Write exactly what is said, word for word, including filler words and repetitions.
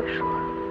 вышла.